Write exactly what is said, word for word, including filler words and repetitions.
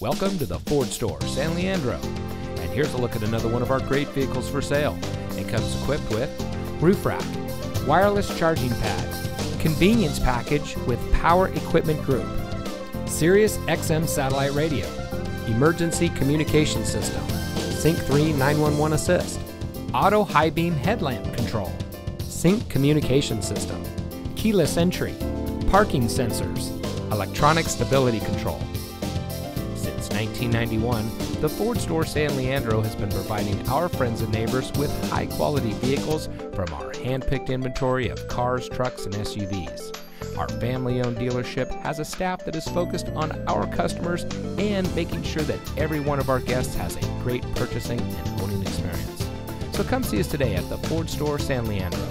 Welcome to the Ford Store, San Leandro. And here's a look at another one of our great vehicles for sale. It comes equipped with roof rack, wireless charging pad, convenience package with power equipment group, Sirius X M satellite radio, emergency communication system, SYNC three nine one one assist, auto high beam headlamp control, SYNC communication system, keyless entry, parking sensors, electronic stability control. Since nineteen ninety-one, the Ford Store San Leandro has been providing our friends and neighbors with high-quality vehicles from our hand-picked inventory of cars, trucks, and S U Vs. Our family-owned dealership has a staff that is focused on our customers and making sure that every one of our guests has a great purchasing and owning experience. So come see us today at the Ford Store San Leandro.